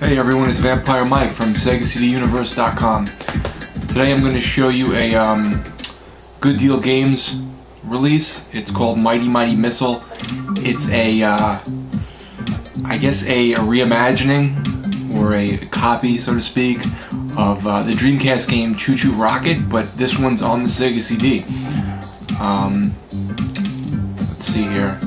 Hey everyone, it's Vampire Mike from SegaCDUniverse.com. Today I'm going to show you a Good Deal Games release. It's called Mighty Mighty Missile. It's a, I guess a reimagining or a copy, so to speak, of the Dreamcast game Chu Chu Rocket, but this one's on the Sega CD. Let's see here.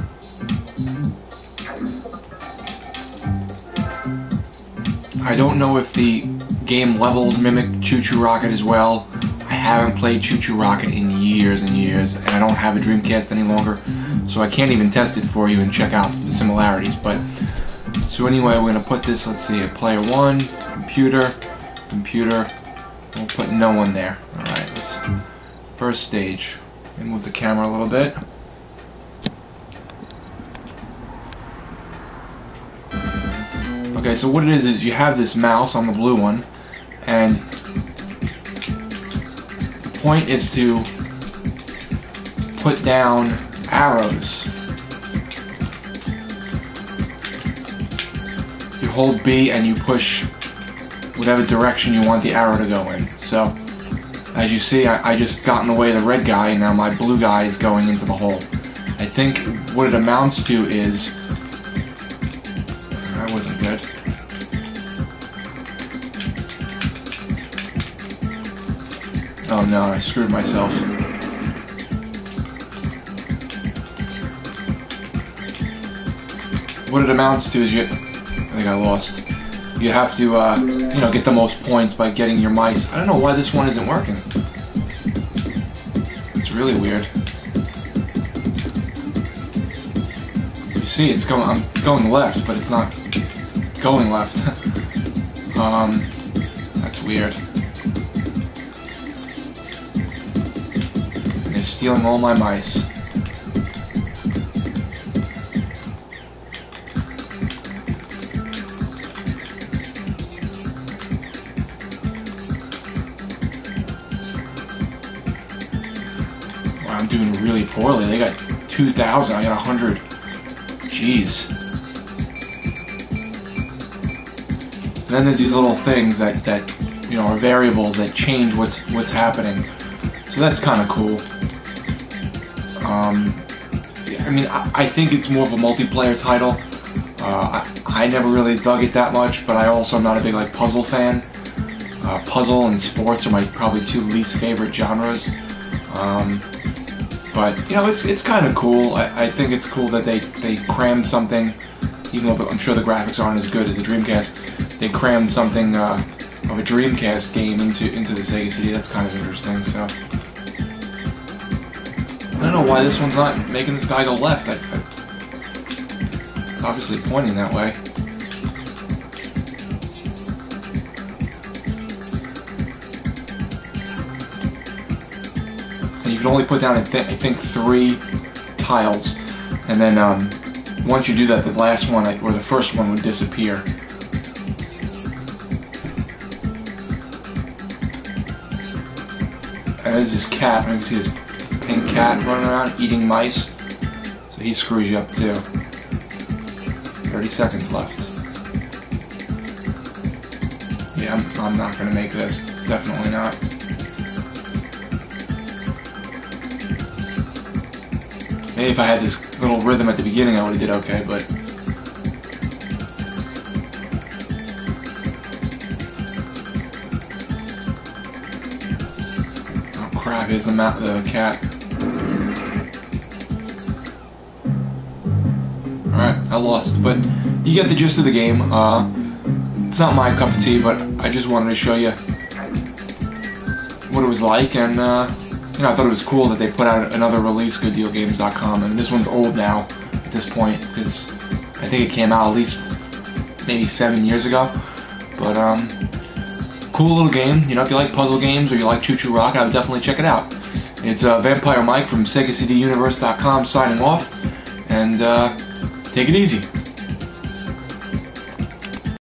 I don't know if the game levels mimic Chu Chu Rocket as well. I haven't played Chu Chu Rocket in years and years, and I don't have a Dreamcast any longer, so I can't even test it for you and check out the similarities. But so anyway, we're gonna put this. Let's see, at player one, computer. We'll put no one there. All right, let's first stage. And move the camera a little bit. Okay, so what it is you have this mouse on the blue one, and the point is to put down arrows. You hold B and you push whatever direction you want the arrow to go in. So, as you see, I just got in the way of the red guy, and now my blue guy is going into the hole. I think what it amounts to is... that wasn't good. Oh no, I screwed myself. What it amounts to is I think I lost. You have to, you know, get the most points by getting your mice. I don't know why this one isn't working. It's really weird. You see, it's going. I'm going left, but it's not going left. That's weird. They're stealing all my mice. I'm doing really poorly. They got 2,000. I got 100. Jeez. And then there's these little things that you know are variables that change what's happening. So that's kind of cool. I mean, I think it's more of a multiplayer title. I never really dug it that much, but I also am not a big like puzzle fan. Puzzle and sports are my probably two least favorite genres. But, you know, it's kind of cool. I think it's cool that they crammed something, even though I'm sure the graphics aren't as good as the Dreamcast, they crammed something of a Dreamcast game into the Sega CD. That's kind of interesting, so. I don't know why this one's not making this guy go left. It's obviously pointing that way. You can only put down, I think, 3 tiles, and then once you do that, the last one, or the first one, would disappear. And there's this cat, and you can see this pink cat running around, eating mice, so he screws you up too. 30 seconds left. Yeah, I'm not going to make this, definitely not. Maybe if I had this little rhythm at the beginning, I would have did okay, but... oh crap, here's the cat. Alright, I lost, but you get the gist of the game. It's not my cup of tea, but I just wanted to show you what it was like, and you know, I thought it was cool that they put out another release, GoodDealGames.com, and this one's old now at this point, because I think it came out at least maybe 7 years ago, but cool little game. You know, if you like puzzle games or you like Chu Chu Rocket, I would definitely check it out. It's Vampire Mike from SegaCDUniverse.com signing off, and take it easy.